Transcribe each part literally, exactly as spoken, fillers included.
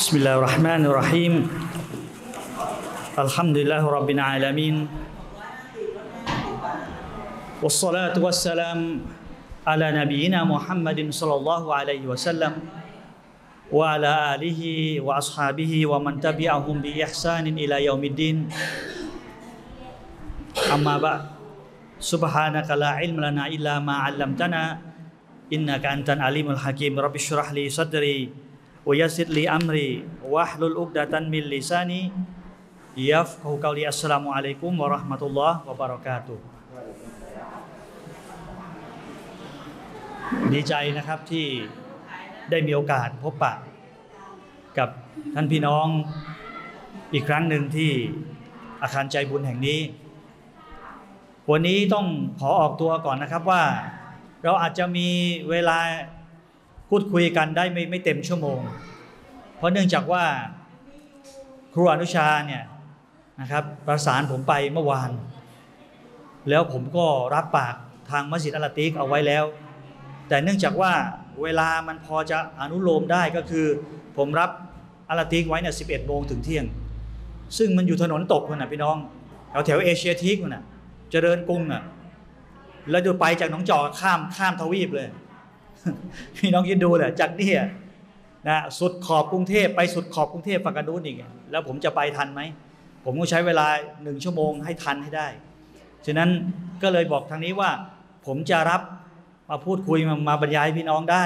بسم الله الرحمن الرحيم الحمد لله رب العالمين والصلاة والسلام على نبينا محمد صلى الله عليه وسلم وعلى آله وأصحابه ومن تبعهم بإحسان إلى يوم الدين أما بعد سبحانك لا علم لنا إلا ما علمتنا إنك أنت العليم الحكيم رب اشرح لي صدري ويسر لي أمري واحلل عقدة من لساني يفقهوا قولي السلام عليكم ورحمة الله وبركاته ดีใจนะครับที่ได้มีโอกาสพบปะกับท่านพี่น้องอีกครั้งหนึ่งที่อาคารใจบุญแห่งนี้วันนี้ต้องขอออกตัวก่อนนะครับว่าเราอาจจะมีเวลาพูดคุยกันได้ไม่ไม่เต็มชั่วโมงเพราะเนื่องจากว่าครูอนุชาเนี่ยนะครับประสานผมไปเมื่อวานแล้วผมก็รับปากทางมัสยิดอัลลาติกเอาไว้แล้วแต่เนื่องจากว่าเวลามันพอจะอนุโลมได้ก็คือผมรับอัลลาติกไว้เนี่ยสิบเอ็ดโมงถึงเที่ยงซึ่งมันอยู่ถนนตกคนน่ะพี่น้องแถวแถวเอเชียทีกคนน่ะเจริญกรุงอ่ะแล้วดูไปจากหนองจอกข้ามข้ามทวีปเลยพี่น้องคิดดูแหละจากนี่นะสุดขอบกรุงเทพไปสุดขอบกรุงเทพฝั่งกระนู้นอีกแล้วผมจะไปทันไหมผมต้องใช้เวลาหนึ่งชั่วโมงให้ทันให้ได้ฉะนั้นก็เลยบอกทางนี้ว่าผมจะรับมาพูดคุยมามาบรรยายพี่น้องได้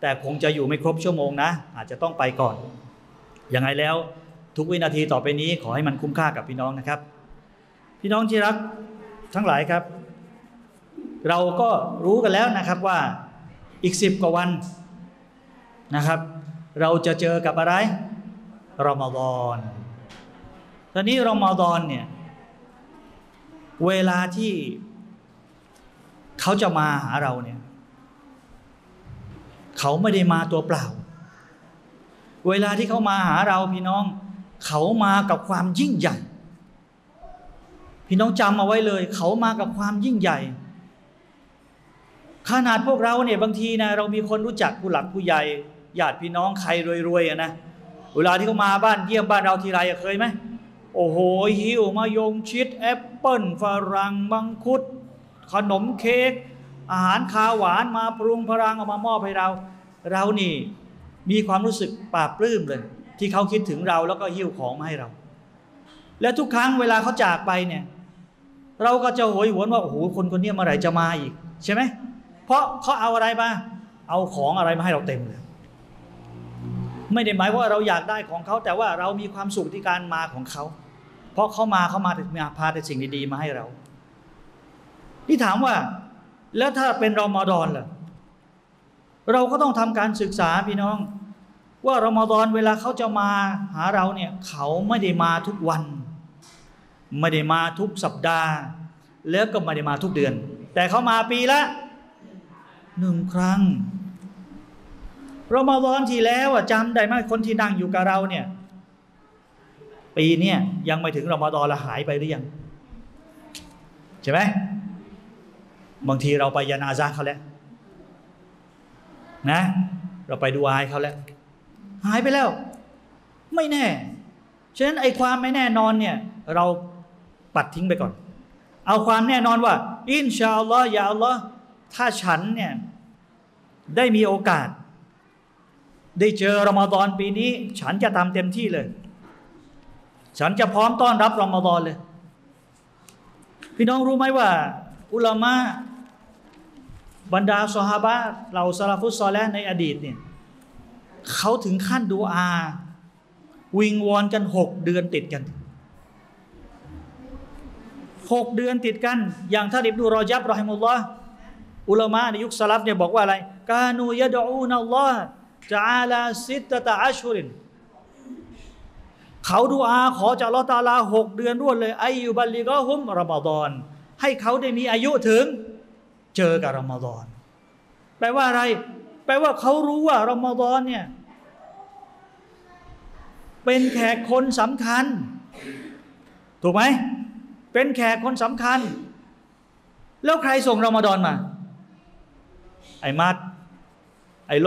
แต่คงจะอยู่ไม่ครบชั่วโมงนะอาจจะต้องไปก่อนยังไงแล้วทุกวินาทีต่อไปนี้ขอให้มันคุ้มค่ากับพี่น้องนะครับพี่น้องที่รักทั้งหลายครับเราก็รู้กันแล้วนะครับว่าอีกสิบกว่าวันนะครับเราจะเจอกับอะไรรอมฎอนตอนนี้รอมฎอนเนี่ยเวลาที่เขาจะมาหาเราเนี่ยเขาไม่ได้มาตัวเปล่าเวลาที่เขามาหาเราพี่น้องเขามากับความยิ่งใหญ่พี่น้องจำเอาไว้เลยเขามากับความยิ่งใหญ่ขนาดพวกเราเนี่ยบางทีนะเรามีคนรู้จักผู้หลักผู้ใหญ่ญาติพี่น้องใครรวยๆนะเวลาที่เขามาบ้านเยี่ยมบ้านเราทีไรเคยไหมโอ้โหหิวมะยงชิดแอปเปิ้ลฝรั่งมังคุดขนมเค้กอาหารคาวหวานมาปรุงพรังเอามามอบให้เราเรานี่มีความรู้สึกปลาปลื้มเลยที่เขาคิดถึงเราแล้วก็หิ้วของมาให้เราและทุกครั้งเวลาเขาจากไปเนี่ยเราก็จะโหยหวนว่าโอ้โหคนคนนี้เมื่อไหร่จะมาอีกใช่ไหมเพราะเขาเอาอะไรมาเอาของอะไรมาให้เราเต็มเลยไม่ได้หมายว่าเราอยากได้ของเขาแต่ว่าเรามีความสุขที่การมาของเขาเพราะเขามาเขามาพาแต่สิ่งดีๆมาให้เราที่ถามว่าแล้วถ้าเป็นรอมฎอนล่ะเราก็ต้องทำการศึกษาพี่น้องว่ารอมฎอนเวลาเขาจะมาหาเราเนี่ยเขาไม่ได้มาทุกวันไม่ได้มาทุกสัปดาห์แล้วก็ไม่ได้มาทุกเดือนแต่เขามาปีละหนึ่งครั้งรอมฎอนที่แล้วจำได้ไหมคนที่นั่งอยู่กับเราเนี่ยปีนี้ยังไม่ถึงรอมฎอนละหายไปหรือยังใช่ไหมบางทีเราไปยานาซาเขาแล้วนะเราไปดูอาให้เขาแล้วหายไปแล้วไม่แน่ฉะนั้นไอ้ความไม่แน่นอนเนี่ยเราปัดทิ้งไปก่อนเอาความแน่นอนว่าอินชาอัลลอฮ์ยาอัลลอฮ์ถ้าฉันเนี่ยได้มีโอกาสได้เจอรอมฎอนปีนี้ฉันจะทำเต็มที่เลยฉันจะพร้อมต้อนรับรอมฎอนเลยพี่น้องรู้ไหมว่าอุลามะบรรดาซอฮาบะห์เหล่าซะลาฟุสซอลิห์ในอดีตเนี่ยเขาถึงขั้นดูอาวิงวอนกันหกเดือนติดกันหกเดือนติดกันอย่างท่านอิบนุรอญับรอฮิมุลลอฮ์อุลามะในยุคซะลัฟเนี่ยบอกว่าอะไรกานูยะดออูนัลลอฮ์ตะอาลาซิตตะอัชฮุรินเขาดูอาขอจากอัลเลาะห์ตะอาลาหกเดือนรวดเลยอัยยุบัลลิกอฮุมรอมฎอนให้เขาได้มีอายุถึงเจอกับรอมฎอนแปลว่าอะไรแปลว่าเขารู้ว่ารอมฎอนเนี่ยเป็นแขกคนสำคัญถูกไหมเป็นแขกคนสำคัญแล้วใครส่งรอมฎอนมาไอ้มัดไอ้โล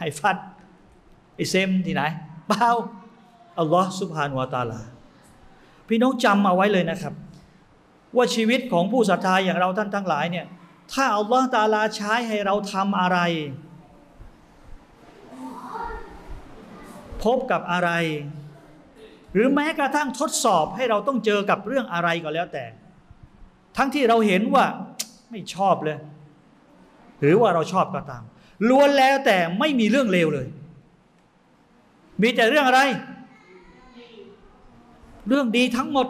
ไอ้ฟัดไอ้เซมที่ไหนไป เปล่าอัลลอฮฺซุบฮานะฮูวะตะอาลาพี่น้องจำเอาไว้เลยนะครับว่าชีวิตของผู้ศรัทธาอย่างเราท่านทั้งหลายเนี่ยถ้าอัลลอฮฺตะอาลาใช้ให้เราทำอะไรพบกับอะไรหรือแม้กระทั่งทดสอบให้เราต้องเจอกับเรื่องอะไรก็แล้วแต่ทั้งที่เราเห็นว่าไม่ชอบเลยหรือว่าเราชอบก็ตามล้วนแล้วแต่ไม่มีเรื่องเลวเลยมีแต่เรื่องอะไรเรื่องดีทั้งหมด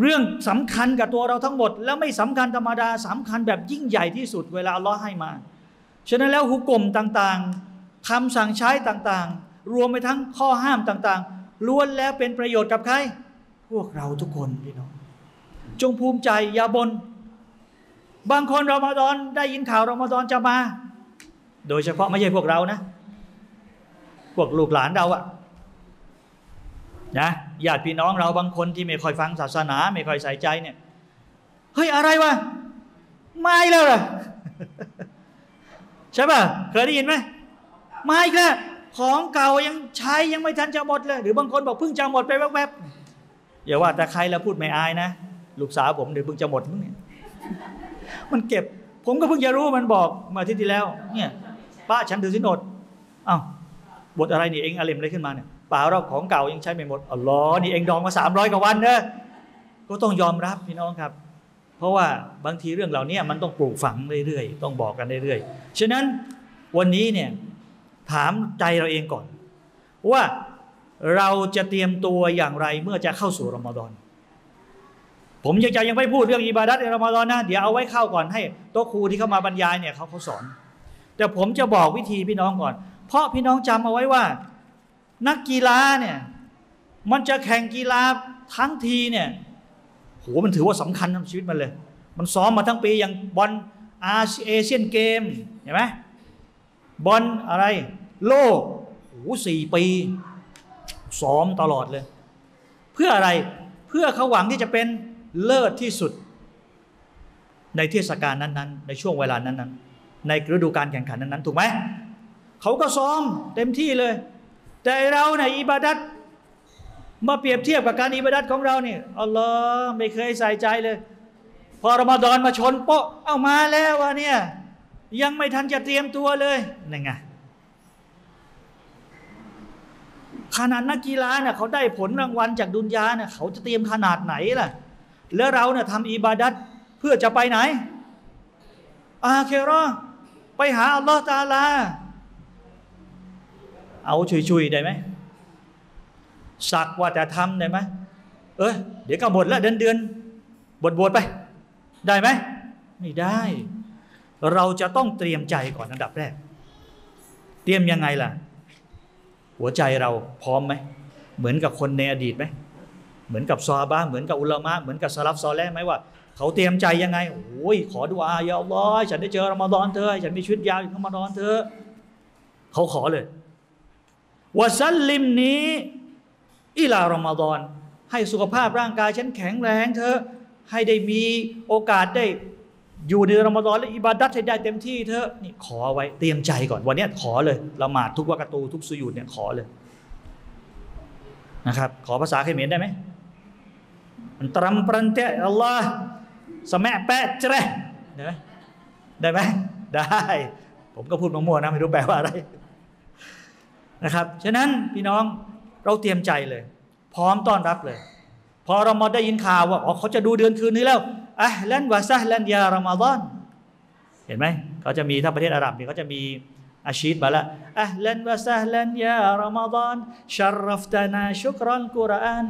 เรื่องสำคัญกับตัวเราทั้งหมดแล้วไม่สำคัญธรรมดาสำคัญแบบยิ่งใหญ่ที่สุดเวลาอัลเลาะห์ให้มาฉะนั้นแล้วหุกมต่างๆคำสั่งใช้ต่างๆรวมไปทั้งข้อห้ามต่างๆล้วนแล้วเป็นประโยชน์กับใครพวกเราทุกคนพี่น้องจงภูมิใจอย่าบ่นบางคนรอมฎอนได้ยินข่าวรอมฎอนจะมาโดยเฉพาะไม่ใช่พวกเรานะพวกลูกหลานเราอะนะญาติพี่น้องเราบางคนที่ไม่ค่อยฟังศาสนาไม่ค่อยใส่ใจเนี่ยเฮ้ยอะไรวะมาอีกแล้วเหรอ ใช่ป่ะเคยได้ยินไหมมาอีกแล้วของเก่ายังใช้ยังไม่ทันจะหมดเลยหรือบางคนบอกเพิ่งจะหมดไปแวบๆอย่าว่าแต่ใครแล้วพูดไม่อายนะลูกสาวผมเดี๋ยวเพิ่งจะหมดมึงเนี่ยมันเก็บผมก็เพิ่งจะรู้มันบอกมาอาทิตย์ที่แล้วเนี่ยป้าฉันถือศีลอดอ้าวบทอะไรนี่เองอะเลมอะไรขึ้นมาเนี่ยป่าเราของเก่ายังใช้ไม่หมดอัลลอฮ์นี่เองดองมาสามร้อยกว่าวันเนอะก็ต้องยอมรับพี่น้องครับเพราะว่าบางทีเรื่องเหล่านี้มันต้องปลูกฝังเรื่อยๆต้องบอกกันเรื่อยๆฉะนั้นวันนี้เนี่ยถามใจเราเองก่อนว่าเราจะเตรียมตัวอย่างไรเมื่อจะเข้าสู่รอมฎอนผมยังจะยังไม่พูดเรื่องอิบาดัตในรอมฎอนนะเดี๋ยวเอาไว้เข้าก่อนให้โต๊ะครูที่เข้ามาบรรยายเนี่ยเขาเขาสอนแต่ผมจะบอกวิธีพี่น้องก่อนเพราะพี่น้องจำเอาไว้ว่านักกีฬาเนี่ยมันจะแข่งกีฬาทั้งทีเนี่ยโหมันถือว่าสำคัญในชีวิตมันเลยมันซ้อมมาทั้งปีอย่างบอลอาเซียนเกมเห็นไหมบอลอะไรโลกโหสี่ปีซ้อมตลอดเลยเพื่ออะไรเพื่อเขาหวังที่จะเป็นเลิศที่สุดในเทศกาลนั้นๆในช่วงเวลานั้นๆในฤดูการแข่งขันนั้นๆถูกไหมเขาก็ซ้อมเต็มที่เลยแต่เราเนี่ยอิบาดัตมาเปรียบเทียบกับการอิบาดัตของเราเนี่ยอัลลอฮ์ไม่เคยใส่ใจเลยพอรอมฎอนมาชนโป๊ะเอามาแล้ววะเนี่ยยังไม่ทันจะเตรียมตัวเลยนั่นไงขนาดนักกีฬาเนี่ยเขาได้ผลรางวัลจากดุนยาเนี่ยเขาจะเตรียมขนาดไหนล่ะแล้วเราเนี่ยทำอิบาดัตเพื่อจะไปไหนอาคิเราะห์ไปหาอัลลอฮ์ตะอาลาเอาชุยๆได้ไหมสักว่าแต่ทำได้ไหมเอ้ยเดี๋ยวก็หมดแล้วเดือนเดือนบวชๆไปได้ไหมไม่ได้เราจะต้องเตรียมใจก่อนอันดับแรกเตรียมยังไงล่ะหัวใจเราพร้อมไหมเหมือนกับคนในอดีตไหมเหมือนกับซอฮาบะห์เหมือนกับอุลามะห์เหมือนกับซะลัฟซอเลห์ไหมว่าเขาเตรียมใจยังไงโอ้ยขอดุอาอย่าอัลลอฮ์ฉันได้เจอรอมฎอนเธอฉันมีชีวิตยาวอยู่รอมฎอนเธอเขาขอเลยวะซัลลิมนีอิลารอมฎอนให้สุขภาพร่างกายฉันแข็งแรงเธอให้ได้มีโอกาสได้อยู่ในรอมฎอนและอิบาดัตให้ได้เต็มที่เธอนี่ขอไว้เตรียมใจก่อนวันนี้ขอเลยละหมาดทุกวะกะตูทุกสุญูดเนี่ยขอเลยนะครับขอภาษาเขมรได้ไหมมันตรำปรันเตะอัลลอฮ์สมัยแปะเจรได้ไหมได้ไหมได้ผมก็พูดมั่วๆนะไม่รู้แปลว่าอะไรนะครับฉะนั้นพี่น้องเราเตรียมใจเลยพร้อมต้อนรับเลยพอรอมฎอนได้ยินข่าวว่าอ๋อเขาจะดูเดือนคืนนี้แล้วอะห์ลันวะซะห์ลันยารอมฎอนเห็นไหมเขาจะมีถ้าประเทศอาหรับเนี่ยเขาจะมีอาชีดมาแล้วอะห์ลันวะซะห์ลันยารอมฎอนชะรัฟตานาชุกรอนกุรอาน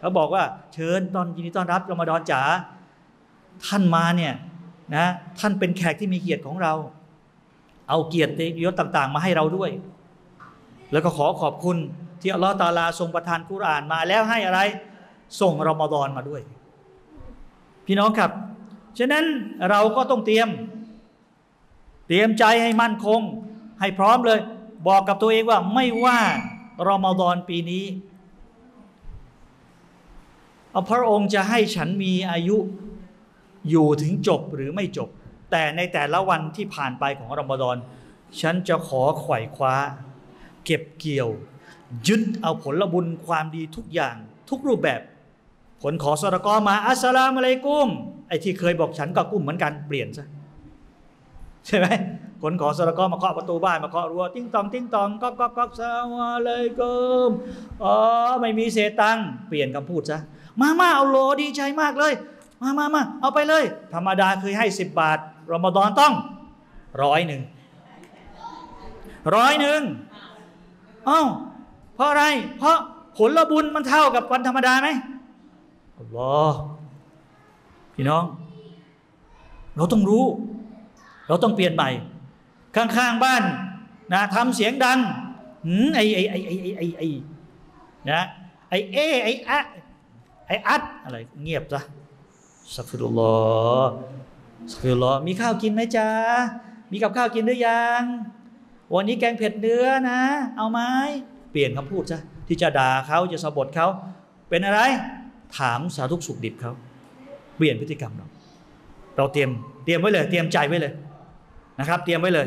เขาบอกว่าเชิญตอนยินดีต้อนรับรอมฎอนจ๋าท่านมาเนี่ยนะท่านเป็นแขกที่มีเกียรติของเราเอาเกียรติยศต่างๆมาให้เราด้วยแล้วก็ขอขอบคุณที่อัลลอฮฺตะอาลาทรงประทานกุรอานมาแล้วให้อะไรส่งรอมฎอนมาด้วยพี่น้องครับฉะนั้นเราก็ต้องเตรียมเตรียมใจให้มั่นคงให้พร้อมเลยบอกกับตัวเองว่าไม่ว่ารอมฎอนปีนี้พระองค์จะให้ฉันมีอายุอยู่ถึงจบหรือไม่จบแต่ในแต่ละวันที่ผ่านไปของรอมฎอนฉันจะขอไขว่คว้า ก็บเกี่ยวยึดเอาผลบุญความดีทุกอย่างทุกรูปแบบผลขอสระกอมาอัสสลามุอะลัยกุมไอ้ที่เคยบอกฉันก็กุ้มเหมือนกันเปลี่ยนซะใช่ไหมผลขอสระกอมาเคาะประตูบ้านมาเคาะรั้วติ้งตองติ้งตองก๊อกก๊อกก๊อกสวาเลยกุมอ๋อไม่มีเศษตังเปลี่ยนคำพูดซะมามาเอาโลดีใจมากเลยมามามาเอาไปเลยธรรมดาเคยให้สิบบาทรอมฎอนต้องร้อยหนึ่งร้อยหนึ่งเอ้าเพราะอะไรเพราะผลบุญมันเท่ากับวันธรรมดาไหมอัลลอฮ์พี่น้องเราต้องรู้เราต้องเปลี่ยนใหม่ข้างๆบ้านนะทำเสียงดังหืมไอไอไอไอไอไอไอนะไอเอไออะไออัดอะไรเงียบซะสักฟิรุลลอฮ์สักฟิรุลลอฮ์มีข้าวกินไหมจ๊ะมีกับข้าวกินหรือยังวันนี้แกงเผ็ดเนื้อนะเอาไหมเปลี่ยนคำพูดซะที่จะด่าเขาจะสะบดเขาเป็นอะไรถามสาธุสุขดิบเขาเปลี่ยนพฤติกรรมเราเราเตรียมเตรียมไว้เลยเตรียมใจไว้เลยนะครับเตรียมไว้เลย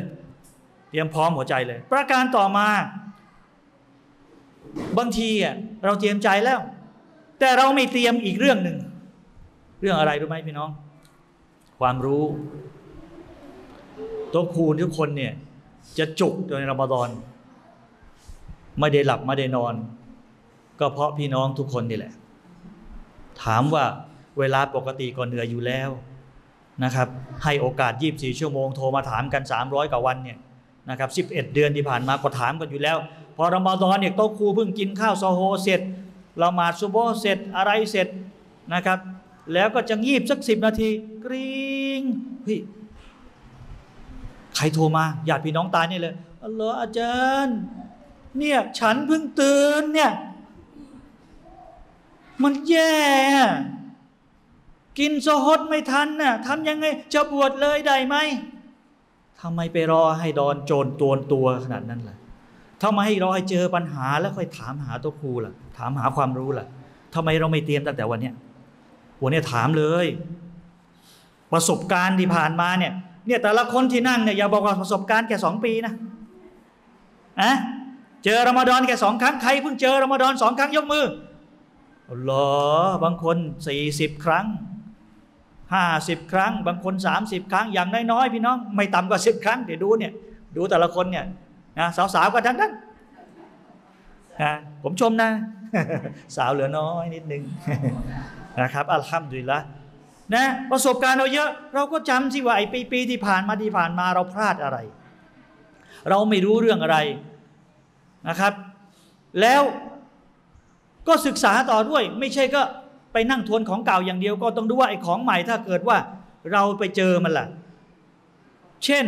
เตรียมพร้อมหัวใจเลยประการต่อมาบางทีอ่ะเราเตรียมใจแล้วแต่เราไม่เตรียมอีกเรื่องหนึ่งเรื่องอะไรรู้ไหมพี่น้องความรู้ตัวคูณทุกคนเนี่ยจะจุกในรอมฎอนไม่ได้หลับไม่ได้นอนก็เพราะพี่น้องทุกคนนี่แหละถามว่าเวลาปกติก็เหนื่อยอยู่แล้วนะครับให้โอกาสยี่สิบสี่ชั่วโมงโทรมาถามกันสามร้อยกว่าวันเนี่ยนะครับสิบเอ็ดเดือนที่ผ่านมาก็ถามกันอยู่แล้วพอรอมฎอนเนี่ยโต๊ะครูเพิ่งกินข้าวซอโฮเสร็จละหมาดซุบฮ์เสร็จอะไรเสร็จนะครับแล้วก็จะงีบสักสิบนาทีกริ๊งพี่ใครโทรมาญาติพี่น้องตายนี่เลยอัลลอฮ์อาจารย์เนี่ยฉันเพิ่งตื่นเนี่ยมันแย่กินซอฮดไม่ทันน่ะทำยังไงจะบวชเลยได้ไหมทำไมไปรอให้ดอนโจรตวนตัวขนาดนั้นล่ะทำไมให้รอให้เจอปัญหาแล้วค่อยถามหาตัวครูล่ะถามหาความรู้ล่ะทำไมเราไม่เตรียมตั้งแต่วันเนี้ยวันเนี้ยถามเลยประสบการณ์ที่ผ่านมาเนี่ยเนี่ยแต่ละคนที่นั่งเนี่ยอย่าบอกว่าประสบการณ์แค่สองปีนะนะเจอรอมฎอนแค่สองครั้งใครเพิ่งเจอรอมฎอนสองครั้งยกมืออัลลอฮ์บางคนสี่สิบครั้งห้าสิบครั้งบางคนสามสิบครั้งอย่างน้อยๆพี่น้องไม่ต่ำกว่าสิบครั้งเดี๋ยวดูเนี่ยดูแต่ละคนเนี่ยนะสาวๆกันทั้งนั้นนะผมชมนะ สาวเหลือน้อยนิดนึง นะครับอัลฮัมดุลิลละห์นะประสบการณ์เราเยอะเราก็จำสิว่าไอ้ปีๆที่ผ่านมาที่ผ่านมาเราพลาดอะไรเราไม่รู้เรื่องอะไรนะครับแล้วก็ศึกษาต่อด้วยไม่ใช่ก็ไปนั่งทวนของเก่าอย่างเดียวก็ต้องดูว่าไอ้ของใหม่ถ้าเกิดว่าเราไปเจอมันล่ะเช่น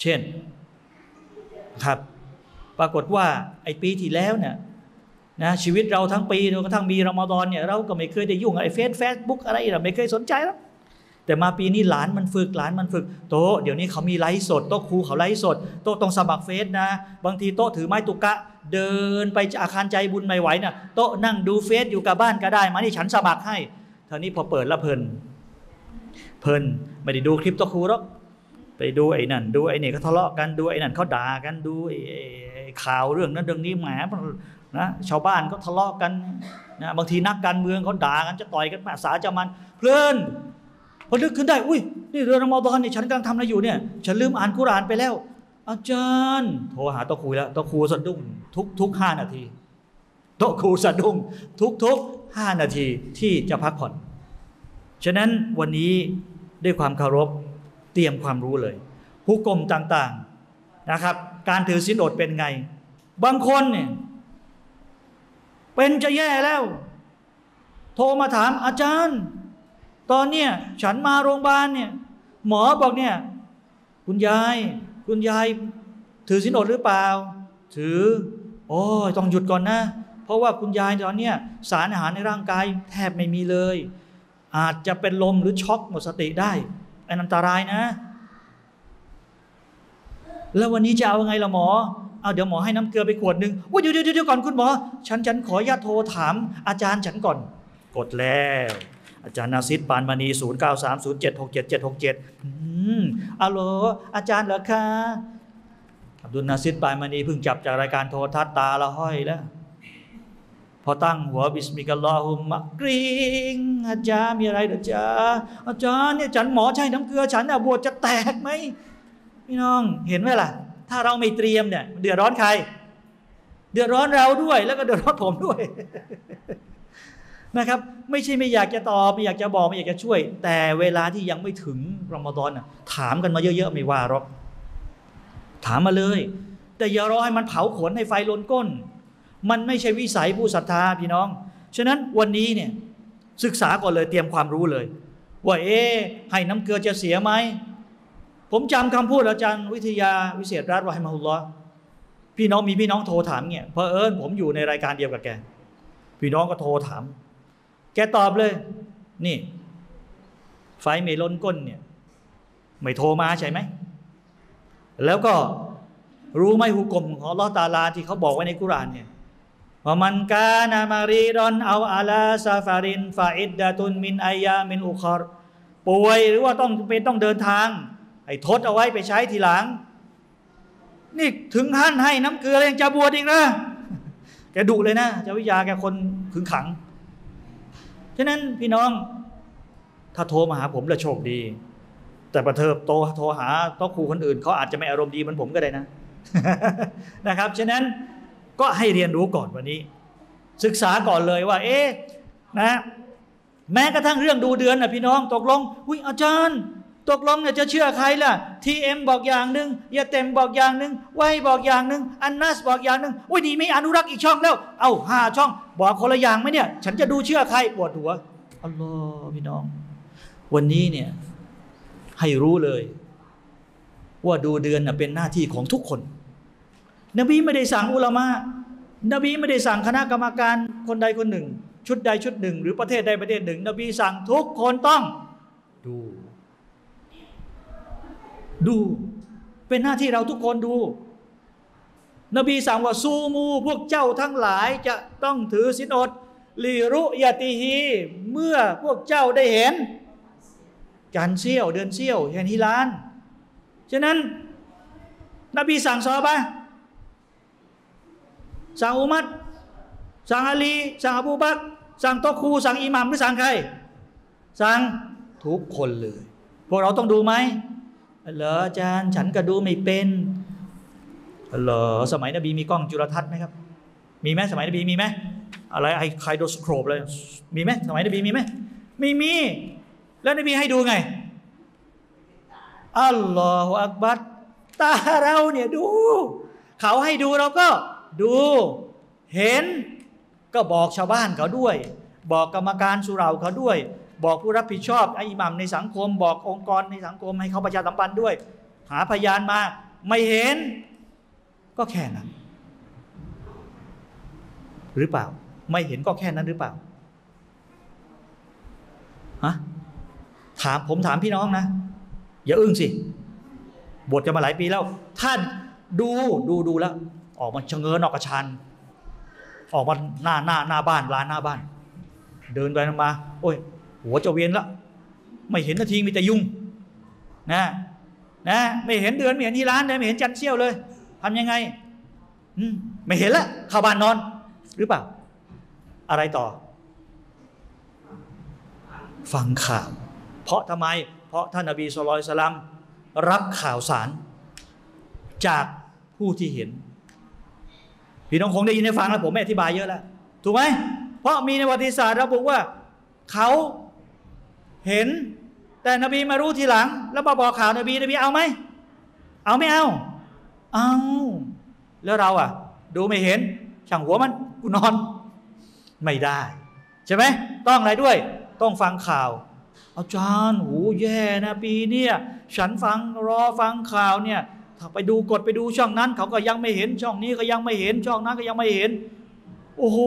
เช่นครับปรากฏว่าไอ้ปีที่แล้วเนี่ยนะชีวิตเราทั้งปีจนกระทั่งมีรอมฎอนเนี่ยเราก็ไม่เคยได้ยุ่งไอ้เฟซเฟซบุ๊กอะไรเราไม่เคยสนใจแล้วแต่มาปีนี้หลานมันฝึกหลานมันฝึกโต๊ะเดี๋ยวนี้เขามีไลฟ์สดโต๊ะครูเขาไลฟ์สดโต๊ะตรงสมัครเฟซนะบางทีโต๊ะถือไม้ตุกะเดินไปอาคารใจบุญไม่ไหวนะโต๊ะนั่งดูเฟซอยู่กับบ้านก็ได้มานี่ฉันสมัครให้เท่านี้พอเปิดละเพลินเพลินไม่ได้ดูคลิปโต๊ะครูหรอกไปดูไอ้นั่นดูไอ้นี่เขาทะเลาะกันดูไอ้นั่นเขาด่ากันดูไอ้ข่าวเรื่องนั้นเรื่องนี้แหมนะชาวบ้านก็ทะเลาะกันนะบางทีนักการเมืองเขาด่ากันจะต่อยกันภาษาจะมันเพลินพอนึกขึ้นได้อุ้ยนี่เดือนรอมฎอนนี่ฉันกำลังทำอะไรอยู่เนี่ยฉันลืมอ่านกุรอานไปแล้วอาจารย์โทรหาโต๊ะครูแล้วโต๊ะครูสะดุ้งทุกทุกห้านาทีโต๊ะครูสะดุ้งทุกทุกห้านาทีที่จะพักผ่อนฉะนั้นวันนี้ด้วยความเคารพเตรียมความรู้เลยผู้กรมต่างๆนะครับการถือศีลอดเป็นไงบางคนเนี่ยเป็นจะแย่แล้วโทรมาถามอาจารย์ตอนเนี้ยฉันมาโรงพยาบาลเนี่ยหมอบอกเนี่ยคุณยายคุณยายถือศีลอดหรือเปล่าถือโอ้ยต้องหยุดก่อนนะเพราะว่าคุณยายตอนเนี้ยสารอาหารในร่างกายแทบไม่มีเลยอาจจะเป็นลมหรือช็อกหมดสติได้อันตรายนะแล้ววันนี้จะเอาไงล่ะหมอเอาเดี๋ยวหมอให้น้ำเกลือไปขวดนึงว่าเดี๋ยวเดี๋ยวก่อนคุณหมอฉันฉันขอญาติโทรถามอาจารย์ฉันก่อนกดแล้วอาจารย์นาซิดปานมณีศูนย์ เก้า สาม ศูนย์ เจ็ด หก เจ็ด เจ็ด หก เจ็ดอืมอะโหลอาจารย์เหรอคะ อับดุลนาซิด ปานมณีเพิ่งจับจากรายการโทรทัศน์ตาละห้อยแล้วพอตั้งหัวบิสมิลลาฮิรเราะห์มะกริงอาจารย์มีอะไรอาจารย์อาจารย์เนี่ยฉันหมอใช้น้ำเกลือฉันอะบวชจะแตกไหมพี่น้องเห็นไหมล่ะถ้าเราไม่เตรียมเนี่ยเดือดร้อนใครเดือดร้อนเราด้วยแล้วก็เดือดร้อนผมด้วยนะครับไม่ใช่ไม่อยากจะตอบไม่อยากจะบอกไม่อยากจะช่วยแต่เวลาที่ยังไม่ถึงรอมฎอนน่ะถามกันมาเยอะๆไม่ว่าหรอกถามมาเลยแต่อย่ารอให้มันเผาขนให้ไฟลนก้นมันไม่ใช่วิสัยผู้ศรัทธาพี่น้องฉะนั้นวันนี้เนี่ยศึกษาก่อนเลยเตรียมความรู้เลยว่าเอ๊ะให้น้ำเกลือจะเสียไหมผมจำคำพูดอาจารย์วิทยาวิเศษรัตน์วะฮิมะฮุลลอฮ์พี่น้องมีพี่น้องโทรถามเนี่ยเผอิญผมอยู่ในรายการเดียวกับแกพี่น้องก็โทรถามแกตอบเลยนี่ไฟไม่ล้นก้นเนี่ยไม่โทรมาใช่ไหมแล้วก็รู้ไหมฮุกมของอัลเลาะห์ตะอาลาที่เขาบอกไว้ในกุรอานเนี่ยว่ามันกานามารีดอนเอาอาลาซาฟารินฟาอิดดาตุนมินอายามินอุคอรป่วยหรือว่าต้องเป็นต้องเดินทางไอ้ทดเอาไว้ไปใช้ทีหลังนี่ถึงขั้นให้น้ำเกลือยังจะบวชอีกนะแกดุเลยนะเจ้าวิทยาแกคนขึงขังฉะนั้นพี่น้องถ้าโทรมาหาผมละโชคดีแต่ประเทิบโตโทรหาโต๊ะครูคนอื่นเขาอาจจะไม่อารมณ์ดีเหมือนผมก็ได้นะ นะครับฉะนั้นก็ให้เรียนรู้ก่อนวันนี้ศึกษาก่อนเลยว่าเอ๊ะนะแม้กระทั่งเรื่องดูเดือนนะพี่น้องตกลงอุ้ยอาจารย์ตกลงเนี่ยจะเชื่อใครล่ะทีเอ็มบอกอย่างหนึ่งยาเต็มบอกอย่างหนึ่งไว้บอกอย่างหนึ่งอันนัสบอกอย่างหนึ่งอุ้ยนี่ไม่อนุรักษ์อีกช่องแล้วเอาห้าช่องบอกคนละอย่างไหมเนี่ยฉันจะดูเชื่อใครปวดหัวอัลลอฮ์พี่น้องวันนี้เนี่ยให้รู้เลยว่าดูเดือนน่ะเป็นหน้าที่ของทุกคนนบีไม่ได้สั่งอุลามะนบีไม่ได้สั่งคณะกรรมการคนใดคนหนึ่งชุดใดชุดหนึ่งหรือประเทศใดประเทศหนึ่งนบีสั่งทุกคนต้องดูดูเป็นหน้าที่เราทุกคนดูนบีสั่งว่าซูมูพวกเจ้าทั้งหลายจะต้องถือศีลอดลิรุยะติฮีเมื่อพวกเจ้าได้เห็นจันทร์เสี้ยวเดือนเสี้ยวเห็นฮิลาลฉะนั้นนบีสั่งซอฮาบะห์สั่งอุมัรสั่งอาลีสั่งอบูบักรสั่งโตคูสั่งอิหมัมหรือสั่งใครสั่งทุกคนเลยพวกเราต้องดูไหมเหรออาจารย์ฉันก็ดูไม่เป็นเหรอสมัยนบีมีกล้องจุลทรรศน์ไหมครับมีไหมสมัยนบีมีไหมอะไรไอ้ไคโดสโครปเลยมีไหมสมัยนบีมีไหมไม่มีแล้วนบีให้ดูไงอัลลอฮฺอักบัรตาเราเนี่ยดูเขาให้ดูเราก็ดูเห็นก็บอกชาวบ้านเขาด้วยบอกกรรมการสุเหร่าเขาด้วยบอกผู้รับผิดชอบอิหมัมในสังคมบอกองค์กรในสังคมให้เขาประชาสัมพันธ์ด้วยหาพยานมาไม่เห็นก็แค่นั้นหรือเปล่าไม่เห็นก็แค่นั้นหรือเปล่าฮะถามผมถามพี่น้องนะอย่าอึ้งสิบวชกันมาหลายปีแล้วท่านดูดูดูแล้วออกมาเชงเงินออกกระชันออกมาหน้าหน้าหน้าบ้านร้านหน้าบ้านเดินไปมาโอ้ยหัวจะเวียนละไม่เห็นนาทีมีแต่ยุ่งนะนะไม่เห็นเดือนไม่เห็นที่ร้านเลยไม่เห็นจันเชี่ยวเลยทำยังไงไม่เห็นละเข้าบ้านนอนหรือเปล่าอะไรต่อฟังข่าวเพราะทำไมเพราะท่านนบีศ็อลลัลลอฮุอะลัยฮิวะซัลลัมรับข่าวสารจากผู้ที่เห็นพี่น้องคงได้ยินได้ฟังแล้วผมไม่อธิบายเยอะแล้วถูกไหมเพราะมีในประวัติศาสตร์ระบุว่าเขาเห็นแต่นบีมารู้ทีหลังแล้วมาบอกข่าวนบีนบีเอาไหมเอาไม่เอาเอาแล้วเราอ่ะดูไม่เห็นช่างหัวมันกูนอนไม่ได้ใช่ไหมต้องอะไรด้วยต้องฟังข่าวอาจารย์โหแย่นะปีเนี่ยฉันฟังรอฟังข่าวเนี่ยถ้าไปดูกดไปดูช่องนั้นเขาก็ยังไม่เห็นช่องนี้ก็ยังไม่เห็นช่องนั้นก็ยังไม่เห็นโอ้โห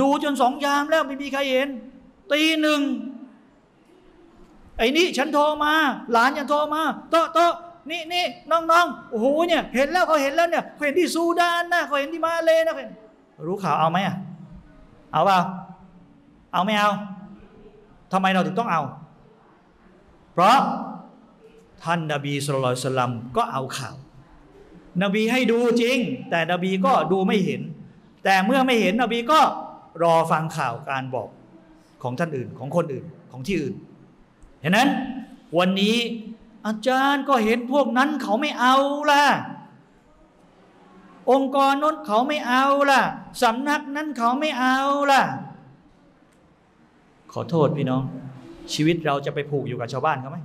ดูจนสองยามแล้วไม่มีใครเห็นตีหนึ่งไอ้นี่ฉันโทรมาหลานยังโทรมาโต๊ะโต๊ะนี่นี่น้องน้องโอ้โหเนี่ยเห็นแล้วเขาเห็นแล้วเนี่ยเขาเห็นที่ซูดานนะเขาเห็นที่มาเลนะเขาเห็นรู้ข่าวเอาไหมอ่ะเอาเปล่าเอาไม่เอาทำไมเราถึงต้องเอาเพราะท่านนบีศ็อลลัลลอฮุอะลัยฮิวะซัลลัมก็เอาข่าว นบีให้ดูจริงแต่นบีก็ดูไม่เห็นแต่เมื่อไม่เห็นนบีก็รอฟังข่าวการบอกของท่านอื่นของคนอื่นของที่อื่นเห็นนั้นวันนี้อาจารย์ก็เห็นพวกนั้นเขาไม่เอาล่ะองค์กรนั้นเขาไม่เอาล่ะสำนักนั้นเขาไม่เอาล่ะขอโทษพี่น้องชีวิตเราจะไปผูกอยู่กับชาวบ้านเขาไหม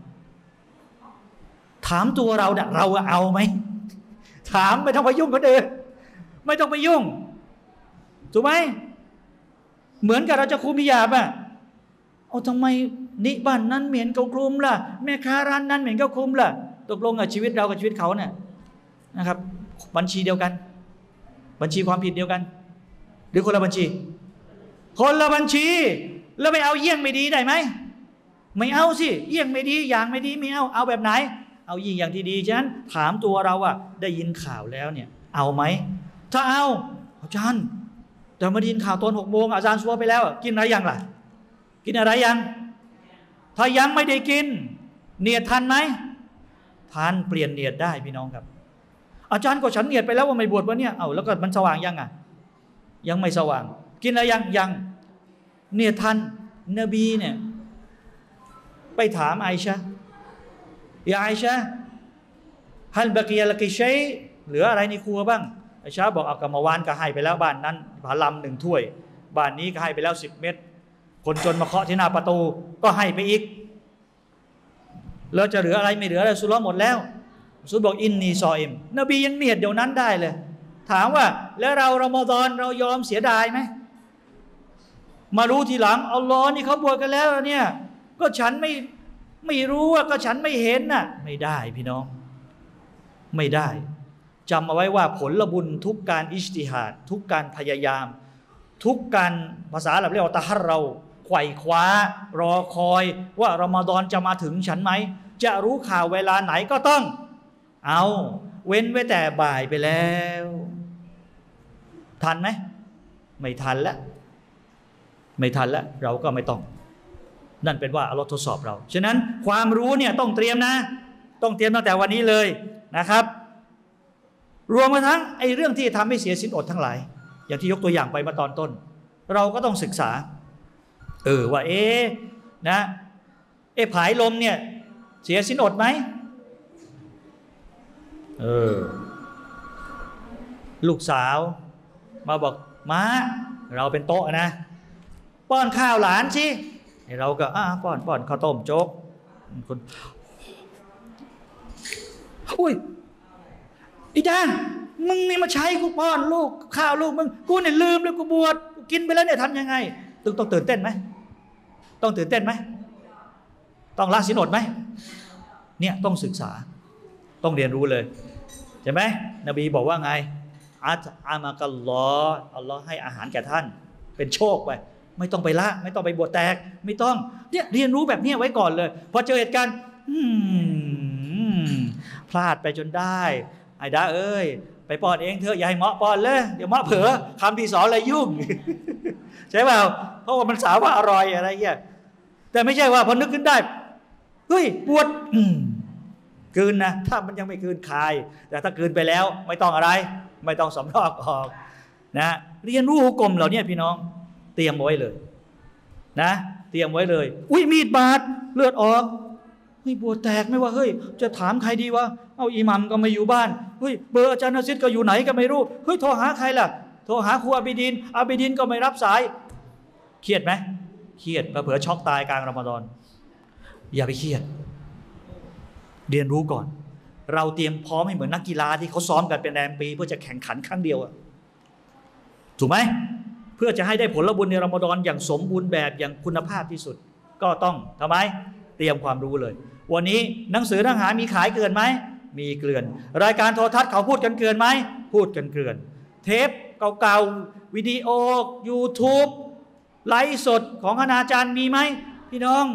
ถามตัวเราเนี่ยเราเอาไหมถามไม่ต้องไปยุ่งคนอื่นไม่ต้องไปยุ่งถูกไหมเหมือนกับเราจะคุมพิยาบอ่ะเอาทำไมนิบ้านนั้นเหม็นเขาคุมล่ะแม่ค้าร้านนั้นเหม็นเขาคุมล่ะตกลงกับชีวิตเรากับชีวิตเขาเนี่ยนะครับบัญชีเดียวกันบัญชีความผิดเดียวกันหรือคนละบัญชีคนละบัญชีแล้วไปเอาเยี่ยงไม่ดีได้ไหมไม่เอาสิเยี่ยงไม่ดีอย่างไม่ดีไม่เอาเอาแบบไหนเอาเยี่ยงอย่างที่ดีฉะนั้นถามตัวเราอ่ะได้ยินข่าวแล้วเนี่ยเอาไหมถ้าเอาอาจารย์แต่มาดินข่าวตอนหกโมงอาจารย์ชัวไปแล้วกินอะไรยังล่ะกินอะไรยังถ้ายังไม่ได้กินเนียดทันไหมทันเปลี่ยนเนียดได้พี่น้องครับอาจารย์ก็ฉันเนียดไปแล้วว่าไม่บวชวะเนี่ยเอาแล้วก็มันสว่างยังอ่ะยังไม่สว่างกินอะไรยังยังเนียดทันนบีเนี่ยไปถามไอชะยาไอชะฮัลบะกียะละกิชัยเหลืออะไรในครัวบ้างไอชะบอกเอากะมาวานก็ให้ไปแล้วบ้านนั้นผาลำหนึ่งถ้วยบ้านนี้ก็ให้ไปแล้วสิบเม็ดคนจนมาเคาะที่หน้าประตูก็ให้ไปอีกแล้วจะเหลืออะไรไม่เหลืออะไรสุลหมดแล้วสุลบอกอินนีซออิมนบียังเนียดเดี๋ยวนั้นได้เลยถามว่าแล้วเรารอมฎอนเรายอมเสียดายไหมมารู้ทีหลังอัลลอฮ์นี่เขาบวชกันแล้วเนี่ยก็ฉันไม่ไม่รู้อ่ะก็ฉันไม่เห็นน่ะไม่ได้พี่น้องไม่ได้จำเอาไว้ว่าผลบุญทุกการอิจติฮาดทุกการพยายามทุกการภาษาอาหรับเรียกว่าตะฮัรเราไขว่คว้ารอคอยว่ารอมฎอนจะมาถึงฉันไหมจะรู้ข่าวเวลาไหนก็ต้องเอาเว้นไว้แต่บ่ายไปแล้วทันไหมไม่ทันแล้วไม่ทันแล้วเราก็ไม่ต้องนั่นเป็นว่าอัลเลาะห์ทดสอบเราฉะนั้นความรู้เนี่ยต้องเตรียมนะต้องเตรียมตั้งแต่วันนี้เลยนะครับรวมมาทั้งไอ้เรื่องที่ทำให้เสียศีลอดทั้งหลายอย่างที่ยกตัวอย่างไปมาตอนต้นเราก็ต้องศึกษาเออว่าเอ๊ะนะเอ๊ะผายลมเนี่ยเสียศีลอดไหมเออลูกสาวมาบอกม้าเราเป็นโต๊ะนะป้อนข้าวหลานสิเราก็อ่าป้อนป้อนข้าวต้มโจ๊กคนอุ้ยอีดามึงนี่มาใช้กูป้อนลูกข้าวลูกมึงกูเนี่ยลืมเลยกูบวชกินไปแล้วเนี่ยทำยังไงต้องต้องตื่นเต้นไหมต้องตื่นเต้นไหมต้องละศีลอดไหมเนี่ยต้องศึกษาต้องเรียนรู้เลยใช่ไหมนบีบอกว่าไงอัตอามากัลลอฮ์อัลลอฮ์ให้อาหารแก่ท่านเป็นโชคไปไม่ต้องไปละไม่ต้องไปบวชแตกไม่ต้องเนี่ยเรียนรู้แบบนี้ไว้ก่อนเลยพอเจอเหตุการณ์พลาดไปจนได้ไอ้ดาเอ้ยไปป้อนเองเถอะอย่าให้หมอป้อนเลยเดี๋ยวหมอเผลอคำที่สอนเลยยุ่งใช่เปล่าเพราะว่ามันสาวว่าอร่อยอะไรเงี้ยแต่ไม่ใช่ว่าพอนึกขึ้นได้เฮ้ยปวดกืนนะถ้ามันยังไม่กืนคายแต่ถ้ากืนไปแล้วไม่ต้องอะไรไม่ต้องสำรอกออกนะเรียนรู้หุกมเหล่านี้พี่น้องเตรียมไว้เลยนะเตรียมไว้เลยอุ้ยมีดบาดเลือดออกเฮ้ยบัวแตกไม่ว่าเฮ้ยจะถามใครดีวะเอาอิหมัมก็ไม่อยู่บ้านเฮ้ยเบอร์อาจารย์นศิษย์ก็อยู่ไหนก็ไม่รู้เฮ้ยโทรหาใครล่ะโทรหาครูอาบิดินอาบิดินก็ไม่รับสายเครียดไหมเครียดเผลอช็อกตายกลางรอมฎอนอย่าไปเครียดเรียนรู้ก่อนเราเตรียมพร้อมให้เหมือนนักกีฬาที่เขาซ้อมกันเป็นแรมปีเพื่อจะแข่งขันครั้งเดียวอะถูกไหมเพื่อจะให้ได้ผลบุญในรอมฎอนอย่างสมบูรณ์แบบอย่างคุณภาพที่สุดก็ต้องทำไมเตรียมความรู้เลยวันนี้หนังสือหนังหามีขายเกลื่อนไหมมีเกลื่อนรายการโทรทัศน์เขาพูดกันเกลื่อนไหมพูดกันเกลื่อนเทปเก่าๆวิดีโอ ยูทูบ ไลฟ์สดของคณาจารย์มีไหมพี่น้อง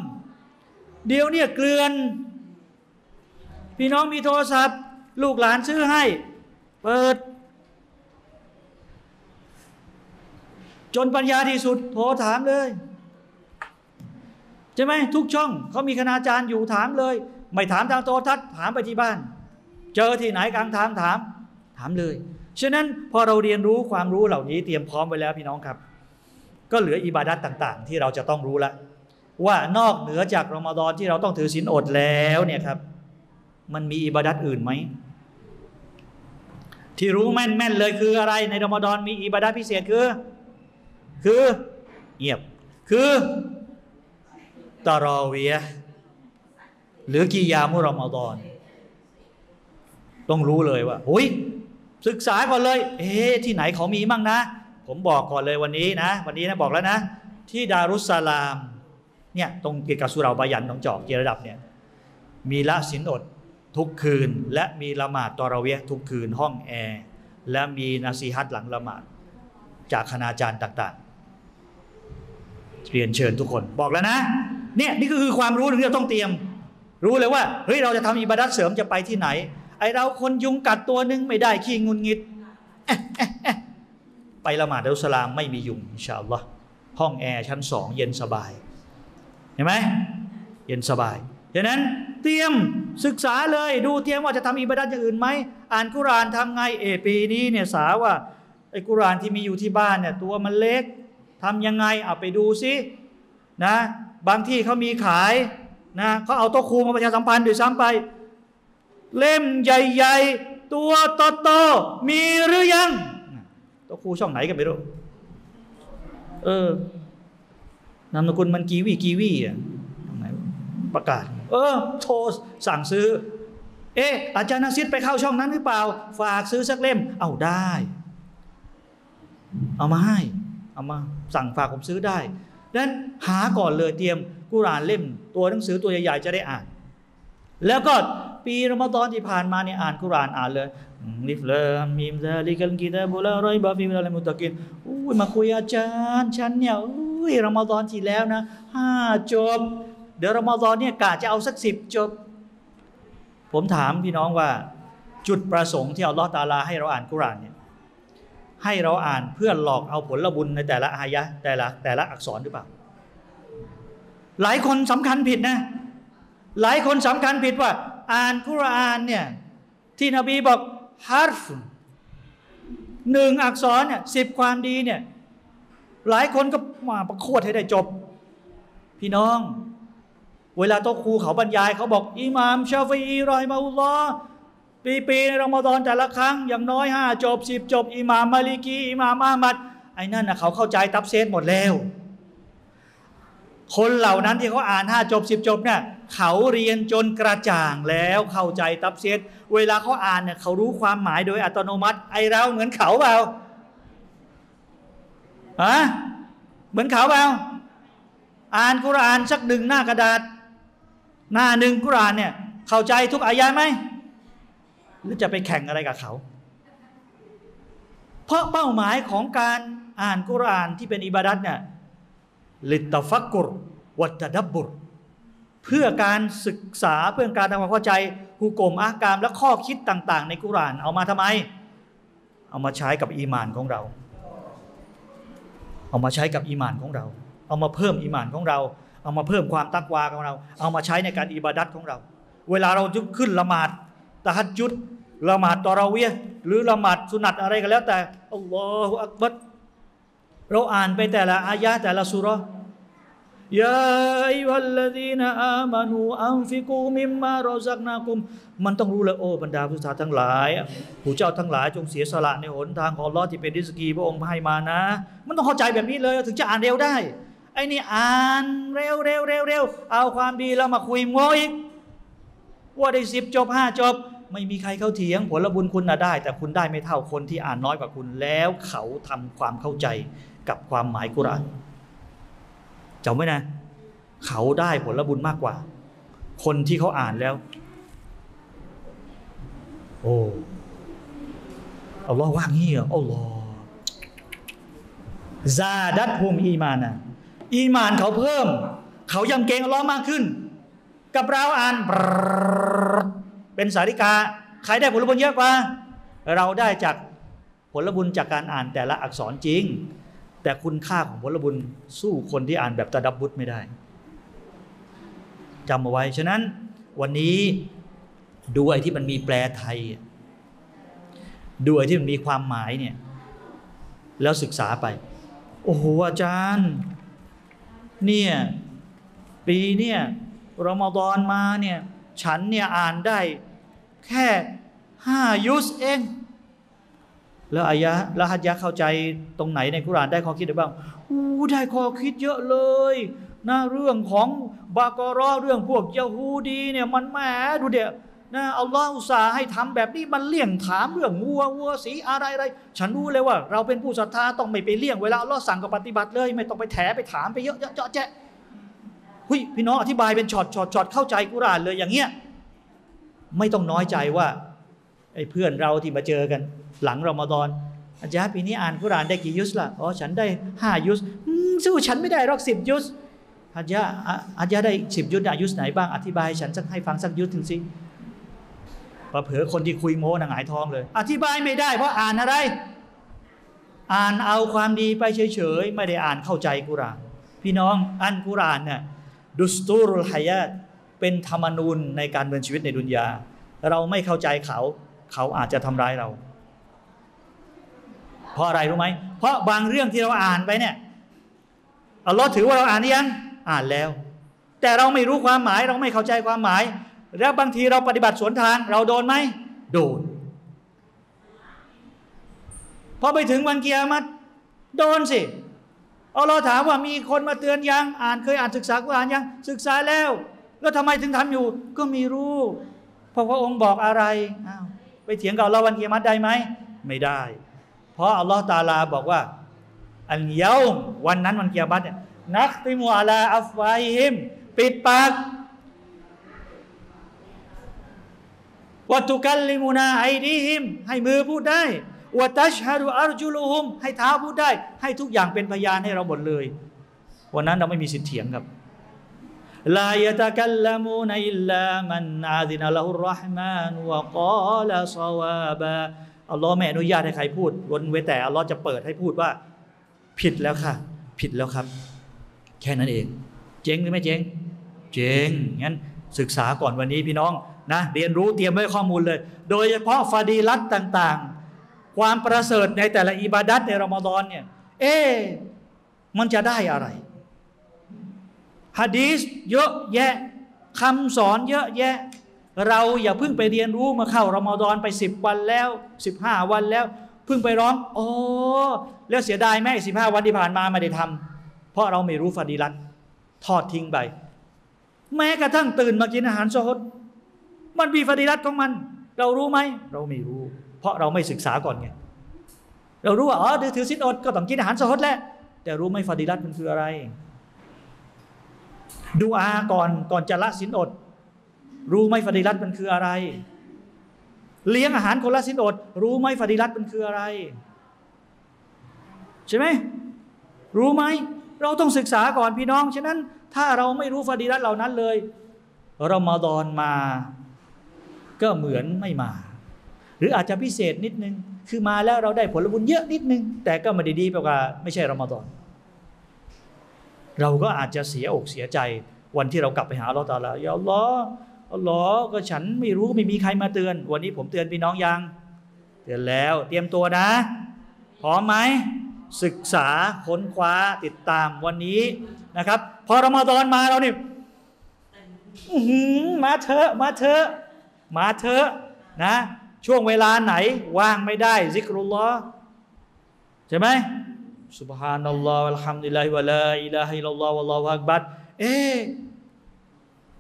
เดี๋ยวเนี่ยเกลื่อนพี่น้องมีโทรศัพท์ลูกหลานซื้อให้เปิดจนปัญญาที่สุดโทรถามเลยใช่ไหมทุกช่องเขามีคณาจารย์อยู่ถามเลยไม่ถามทางโทรทัศน์ถามไปที่บ้านเจอที่ไหนกลางทางถาม ถามเลยฉะนั้นพอเราเรียนรู้ความรู้เหล่านี้เตรียมพร้อมไว้แล้วพี่น้องครับก็เหลืออิบาดัตต่างๆที่เราจะต้องรู้ละว่านอกเหนือจากรอมฎอนที่เราต้องถือศีลอดแล้วเนี่ยครับมันมีอิบาดัตอื่นไหมที่รู้แม่นๆเลยคืออะไรในรอมฎอนมีอิบาดัตพิเศษคือคือเงียบคือตะรอวีห์หรือกิยามุรอมฎอนต้องรู้เลยว่าโอ้ยศึกษาก่อนเลยเอ๊ะที่ไหนเขามีมั่งนะผมบอกก่อนเลยวันนี้นะวันนี้นะบอกแล้วนะที่ดารุสสลามเนี่ยตรงเกียรติสุราบายันหนองจอกเกียรติระดับเนี่ยมีละศีลอดทุกคืนและมีละหมาดตะเราะวีห์ทุกคืนห้องแอร์และมีนาซีฮัตหลังละหมาดจากคณาจารย์ต่างๆเรียนเชิญทุกคนบอกแล้วนะเนี่ยนี่ก็คือความรู้ที่เราต้องเตรียมรู้เลยว่าเฮ้ยเราจะทำอิบาดัตเสริมจะไปที่ไหนไอเราคนยุงกัดตัวนึงไม่ได้ขี้งุนงิดไปละหมาดดารุสลามไม่มียุงอินชาอัลลอฮ์ห้องแอร์ชั้นสองเย็นสบายเห็นไหมเย็นสบายดังนั้นเตรียมศึกษาเลยดูเตรียมว่าจะทำอิบาดัตอย่างอื่นไหมอ่านกุรอานทำไงเอปีนี้เนี่ยสาว่าไอกุรอานที่มีอยู่ที่บ้านเนี่ยตัวมันเล็กทำยังไงเอาไปดูซินะบางที่เขามีขายนะเขาเอาโต๊ะครูมาประชาสัมพันธ์ด้วยซ้ำไปเล่มใหญ่ๆตัวโตๆมีหรือยังโต๊ะครูช่องไหนกันไม่รู้เออนามสกุลมันกีวีกีวีอ่ะไหนประกาศเออโทรสั่งซื้อเอออาจารย์นาซิดไปเข้าช่องนั้นหรือเปล่าฝากซื้อสักเล่มเอาได้เอามาให้เอามาสั่งฝากผมซื้อได้นั้นหาก่อนเลยเตรียมกุรอานเล่มตัวหนังสือตัวใหญ่ๆจะได้อ่านแล้วก็ปีรอมฎอนที่ผ่านมาเนี่ยอ่านกุรอานอ่านเลยลิฟลามมีมซาลิกัลกิตาบุลารอยบาฟิมิลมุตะกินอุ้ยมาคุยอาจารย์ฉันเนี่ยอุ้ยรอมฎอนที่แล้วนะห้าจบเดี๋ยวรอมฎอนเนี่ยกะจะเอาสักสิบจบผมถามพี่น้องว่าจุดประสงค์ที่อัลลอฮฺตะอาลาให้เราอ่านกุรอานเนี่ยให้เราอ่านเพื่อหลอกเอาผลบุญในแต่ละอายะห์แต่ละแต่ละอักษรหรือเปล่าหลายคนสำคัญผิดนะหลายคนสำคัญผิดว่าอ่านกุรอานเนี่ยที่นบีบอกฮาร์ฟหนึ่งอักษรเนี่ยสิบความดีเนี่ยหลายคนก็มาประโคตรให้ได้จบพี่น้องเวลาโต๊ะครูเขาบรรยายเขาบอกอิหม่ามชาฟิอีรอฮิมะฮุลลอฮ์ปีๆในรอมฎอนแต่ละครั้งอย่างน้อยห้าจบสิบจบอิหม่ามมาลิกีอิหม่ามอามัดไอ้นั่นนะเขาเข้าใจตับเซตหมดแล้วคนเหล่านั้นที่เขาอ่านห้าจบสิบจบเนี่ยเขาเรียนจนกระจ่างแล้วเข้าใจตับเซตเวลาเขาอ่านเนี่ยเขารู้ความหมายโดยอัตโนมัติไอ้เราเหมือนเขาเปล่าฮะเหมือนเขาเปล่าอ่านกุรอานสักหนึ่งหน้ากระดาษหน้าหนึ่งกุรอานเนี่ยเข้าใจทุกอายะห์ไหมหรือจะไปแข่งอะไรกับเขาเพราะเป้าหมายของการอ่านกุรอานที่เป็นอิบาดัตเนี่ยลิตฟักกุรวัตดับบุรเพื่อการศึกษาเพื่อการทำความเข้าใจหุกมอากามและข้อคิดต่างๆในกุรอานเอามาทำไมเอามาใช้กับอีมานของเราเอามาใช้กับอีมานของเราเอามาเพิ่มอีมานของเราเอามาเพิ่มความตักวาของเราเอามาใช้ในการอิบาดัตของเราเวลาเราจะขึ้นละหมาดตะฮัจญุดละหมาดตะเราะวีห์หรือละหมาดสุนัตอะไรก็แล้วแต่อัลลอฮฺอักบัรเราอ่านไปแต่ละอายะแต่ละสุเราะห์ยาอิวัลลซีนะอามานูอันฟิกูมิมมารอซักนากุมมันต้องรู้เลยโอ้บรรดาผู้ศรัทธาทั้งหลายผู้เจ้าทั้งหลายจงเสียสละในหนทางของอัลลอฮ์ที่เป็นริสกีพระองค์ให้มานะมันต้องเข้าใจแบบนี้เลยถึงจะอ่านเร็วได้ไอ้นี่อ่านเร็วเร็วเร็วเร็วเอาความดีเรามาคุยโง่อีกว่าได้สิบจบห้าจบไม่มีใครเข้าเถียงผลบุญคุณน่ะได้แต่คุณได้ไม่เท่าคนที่อ่านน้อยกว่าคุณแล้วเขาทำความเข้าใจกับความหมายกุรอานจำไว้นะเขาได้ผลบุญมากกว่าคนที่เขาอ่านแล้วโอ้อัลลอฮ์ว่างี้เหรออัลลอฮ์ซาดัตฮุมอีมานะอีมานเขาเพิ่มเขายำเกรงอัลลอฮ์มากขึ้นกับเราอ่านเป็นสาริกาใครได้ผลบุญเยอะกว่าเราได้จากผลบุญจากการอ่านแต่ละอักษรจริงแต่คุณค่าของผลบุญสู้คนที่อ่านแบบตะดับบุตรไม่ได้จำเอาไว้ฉะนั้นวันนี้ดูไอ้ที่มันมีแปลไทย ดูอะไรที่มันมีความหมายเนี่ยแล้วศึกษาไปโอ้โหอาจารย์เนี่ยปีเนี่ยรอมฎอนมาเนี่ยฉันเนี่ยอ่านได้แค่ห้ายุสเองแล้วอายะแล้วฮัจญะเข้าใจตรงไหนในกุรอานได้ข้อคิดหรือเปล่าอู้ได้ข้อคิดเยอะเลยนะเรื่องของบากอเราะห์เรื่องพวกยะฮูดีเนี่ยมันแหมดูเดี๋ยวนะอัลลอฮฺอุตส่าห์ให้ทำแบบนี้มันเลี่ยงถามเรื่องวัววัวสีอะไรอะไรฉันรู้เลยว่าเราเป็นผู้ศรัทธาต้องไม่ไปเลี่ยงเวลาอัลลอฮฺสั่งก็ปฏิบัติเลยไม่ต้องไปแถไปถามไปเยอะเจาะแจ๊ะหุ้ยพี่น้องอธิบายเป็นช็อตช็อตช็อตเข้าใจกุรอานเลยอย่างเงี้ยไม่ต้องน้อยใจว่าไอ้เพื่อนเราที่มาเจอกันหลังรอมฎอนอาจารย์ปีนี้อ่านกุรอานได้กี่ยุสล่ะอ๋อฉันได้ห้ายุสสู้ฉันไม่ได้หรอกสิบยุสอาจารย์อาจารย์ได้สิบยุสอายุสไหนบ้างอธิบายฉันสักให้ฟังสักยุสถึงสิเผลอคนที่คุยโม้หงายท้องเลยอธิบายไม่ได้เพราะอ่านอะไรอ่านเอาความดีไปเฉยๆไม่ได้อ่านเข้าใจกุรอานพี่น้องอันกุรอานเนี่ยดุสตูรุลฮายาตเป็นธรรมนูญในการดำเนินชีวิตในดุนยาเราไม่เข้าใจเขาเขาอาจจะทำร้ายเราเพราะอะไรรู้ไหมเพราะบางเรื่องที่เราอ่านไปเนี่ยอัลลอฮ์ถือว่าเราอ่านยังอ่านแล้วแต่เราไม่รู้ความหมายเราไม่เข้าใจความหมายแล้วบางทีเราปฏิบัติสวนทางเราโดนไหมโดนพอไปถึงวันกิยามะห์โดนสิอัลลอฮ์ถามว่ามีคนมาเตือนยังอ่านเคยอ่านศึกษากุรอานยังศึกษาแล้วแล้วทำไมถึงทำอยู่ก็มีรู้เพราะพระองค์บอกอะไรอ้าวไปเถียงกับอัลลอฮ์วันกิยามะห์ได้ไหมไม่ได้เพราะอัลลอฮ์ตะอาลาบอกว่าอันเยาว์วันนั้นวันกิยามะห์เนี่ยนักติมูอาลาอัฟวาฮิมปิดปากวัตุกัลลิมูนาไอดีฮิมให้มือพูดได้วัตัชฮารุอัรจุลูฮุมให้เท้าพูดได้ให้ทุกอย่างเป็นพยานให้เราหมดเลยวันนั้นเราไม่มีสิทธิ์เถียงครับลายตะกัลละมูนัยลามันอาดินะละฮุรห์มานวะกอลาซาวาบะอัลลอฮ์ไม่อนุญาตให้ใครพูดล้นไว้แต่อัลลอฮ์จะเปิดให้พูดว่าผิดแล้วค่ะผิดแล้วครับแค่นั้นเองเจ๊งหรือไม่เจ๊งเจ๊งงั้นศึกษาก่อนวันนี้พี่น้องนะเรียนรู้เตรียมไว้ข้อมูลเลยโดยเฉพาะฟาดีลัตต่างๆความประเสริฐในแต่ละอิบาดัตในรอมฎอนเนี่ยเอ๊ะมันจะได้อะไรหะดีษเยอะแยะคำสอนเยอะแยะเราอย่าเพิ่งไปเรียนรู้มาเข้ารอมฎอนไปสิบวันแล้วสิบห้าวันแล้วเพิ่งไปร้องโอ้แล้วเสียดายไหมสิบห้าวันที่ผ่านมาไม่ได้ทำเพราะเราไม่รู้ฟาดีลัตทอดทิ้งไปแม้กระทั่งตื่นมากินอาหารซุฮรมันมีฟาดิลัตของมันเรารู้ไหมเราไม่รู้เพราะเราไม่ศึกษาก่อนไงเรารู้ว่าอ๋อถือศีลอดก็ต้องกินอาหารซุฮรแหละแต่รู้ไหมฟาดิลัตมันคืออะไรดูอาก่อนก่อนจะละศีลอดรู้ไหมฟาดิลัตมันคืออะไรเลี้ยงอาหารคนละศีลอดรู้ไหมฟาดิลัตมันคืออะไรใช่ไหมรู้ไหมเราต้องศึกษาก่อนพี่น้องฉะนั้นถ้าเราไม่รู้ฟาดิลัตเหล่านั้นเลยรอมฎอนมาก็เหมือนไม่มาหรืออาจจะพิเศษนิดนึงคือมาแล้วเราได้ผลบุญเยอะนิดนึงแต่ก็ไม่ได้ดีเพราะว่าไม่ใช่รอมฎอนเราก็อาจจะเสียอกเสียใจวันที่เรากลับไปหาอัลลอฮฺตะอาลาอย่าอัลลอฮฺอัลลอฮฺก็ฉันไม่รู้ไม่มีใครมาเตือนวันนี้ผมเตือนพี่น้องยังเตือนแล้วเตรียมตัวนะพร้อมไหมศึกษาค้นคว้าติดตามวันนี้นะครับพอรอมฎอนมาเราเนี่ยมาเถอะมาเถอะมาเถอะนะช่วงเวลาไหนว่างไม่ได้ซิกรุลลอฮ์ใช่ไหมซุบฮานัลลอฮ์อัลฮัมดุลิลลาฮิวะลาอิลาฮะอิลลัลลอฮ์วัลลอฮุอักบัรเอ๊ะ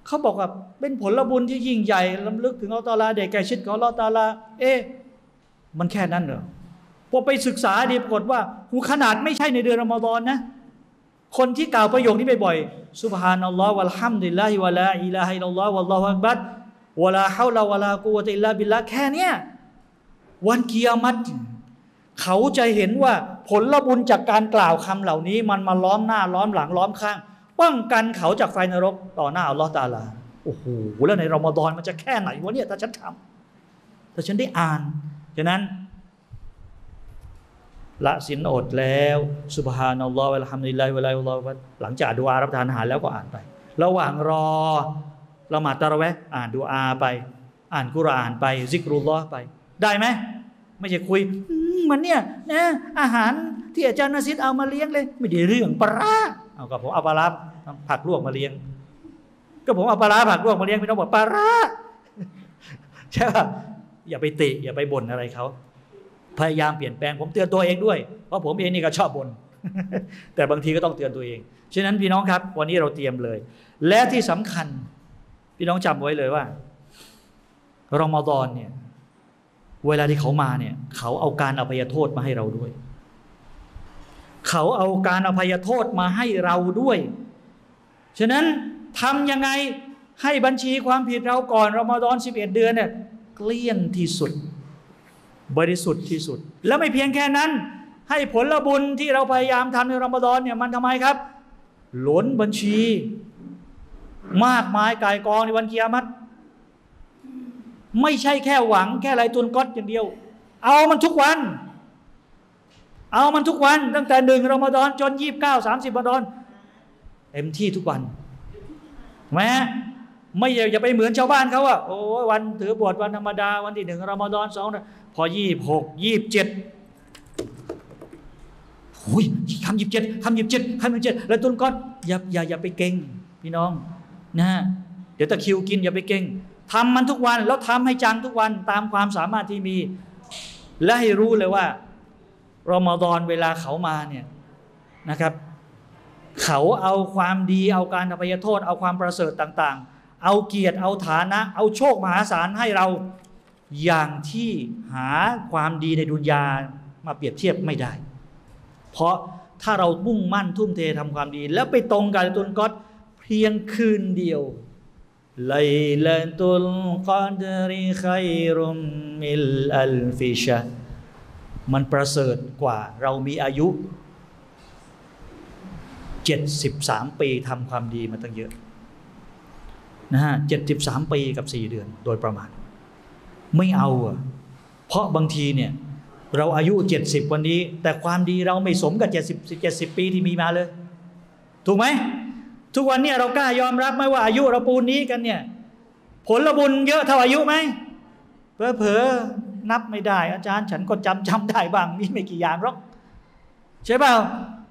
เขาบอกว่าเป็นผลบุญที่ยิ่งใหญ่ล้ำลึกถึงอัลลอฮ์ตะอาลาได้ใกล้ชิดกับอัลลอฮ์ตะอาลาเอ๊ะมันแค่นั้นเหรอพอไปศึกษาดีปรากฏว่าหูขนาดไม่ใช่ในเดือนรอมฎอนนะคนที่กล่าวประโยคนี้บ่อยๆซุบฮานัลลอฮ์อัลฮัมดุลิลลาฮิวะลาอิลาฮะอิลลัลลอฮ์วัลลอฮุอักบัรวะลาฮาวละวะลากุวะตะอิลลาบิลลาฮ์แค่เนี้ยวันกิยามะห์เขาจะเห็นว่าผลบุญจากการกล่าวคำเหล่านี้มันมาล้อมหน้าล้อมหลังล้อมข้างป้องกันเขาจากไฟนรกต่อหน้าอัลลอฮฺตะอาลาโอ้โหแล้วในรอมฎอนมันจะแค่ไหนวะเนี่ยถ้าฉันทำถ้าฉันได้อ่านฉะนั้นละศีลอดแล้วซุบฮานัลลอฮฺวะลฮัมดุลิลลาฮิวะลาอิลลัลลอฮฺหลังจากดุอารับทานอาหารแล้วก็อ่านไประหว่างรอละหมาดตะเราะเวห์อ่านดุอาไปอ่านกุรอานไปซิกรุลลอฮ์ไปได้ไหม ไม่ใช่คุยมันเนี่ยนะอาหารที่อาจารย์นศิษย์เอามาเลี้ยงเลยไม่ได้เรื่องปลาเอากับผมเอาปลาผักลวกมาเลี้ยงก็ผมเอาปลาผักลวกมาเลี้ยงไม่ต้องบอกปลาใช่ป่ะอย่าไปติอย่าไปบ่นอะไรเขาพยายามเปลี่ยนแปลงผมเตือนตัวเองด้วยเพราะผมเองนี่ก็ชอบบ่นแต่บางทีก็ต้องเตือนตัวเองฉะนั้นพี่น้องครับวันนี้เราเตรียมเลยและที่สำคัญพี่น้องจำไว้เลยว่ารอมฎอนเนี่ยเวลาที่เขามาเนี่ยเขาเอาการอภัยโทษมาให้เราด้วยเขาเอาการอภัยโทษมาให้เราด้วยฉะนั้นทำยังไงให้บัญชีความผิดเราก่อนรอมฎอนสิบเอ็ดเดือนเนี่ยเกลี้ยงที่สุดบริสุทธิ์ที่สุดแล้วไม่เพียงแค่นั้นให้ผลบุญที่เราพยายามทำในรอมฎอนเนี่ยมันทำไมครับล้นบัญชีมากมายก่ายกองในวันกิยามะฮ์ไม่ใช่แค่หวังแค่ไลตุนกอดอย่างเดียวเอามันทุกวันเอามันทุกวันตั้งแต่หนึ่งรอมฎอนจนยี่สิบเก้าสามสิบรอมฎอนเต็มที่ทุกวันแม้ไม่อย่าไปเหมือนชาวบ้านเขาว่าโอ้วันถือบวชวันธรรมดาวันที่หนึ่งรอมฎอนสองพอยี่สิบหกยี่สิบเจ็ดโอ้ยคำหยิบเจ็ดคำหยิบเจ็ดคำหยิบเจ็ดแล้วตุนก้อนอย่าอย่าอย่าไปเก่งพี่น้องนะเดี๋ยวตะคิวกินอย่าไปเก่งทำมันทุกวันแล้วทำให้จังทุกวันตามความสามารถที่มีและให้รู้เลยว่ารอมฎอนเวลาเขามาเนี่ยนะครับเขาเอาความดีเอาการอภัยโทษเอาความประเสริฐต่างๆเอาเกียรติเอาฐานะเอาโชคมหาศาลให้เราอย่างที่หาความดีในดุนยามาเปรียบเทียบไม่ได้เพราะถ้าเรามุ่งมั่นทุ่มเททำความดีแล้วไปตรงกับตุนก๊อตเพียงคืนเดียวไลลาตุลกอดริคัยรุมมิลอัลฟิชะมันประเสริฐกว่าเรามีอายุเจ็ดสิบสามปีทำความดีมาตั้งเยอะนะฮะเจ็ดสิบสามปีกับสี่เดือนโดยประมาณไม่เอาอะเพราะบางทีเนี่ยเราอายุเจ็ดสิบวันนี้แต่ความดีเราไม่สมกับ เจ็ดสิบ เจ็ดสิบปีที่มีมาเลยถูกไหมทุกวันนี้เรากล้ายอมรับไหมว่าอายุเราปูนนี้กันเนี่ยผลบุญเยอะเท่าอายุไหมเผลอๆนับไม่ได้อาจารย์ฉันก็จำจำได้บ้างมีไม่กี่อย่างหรอกใช่เปล่า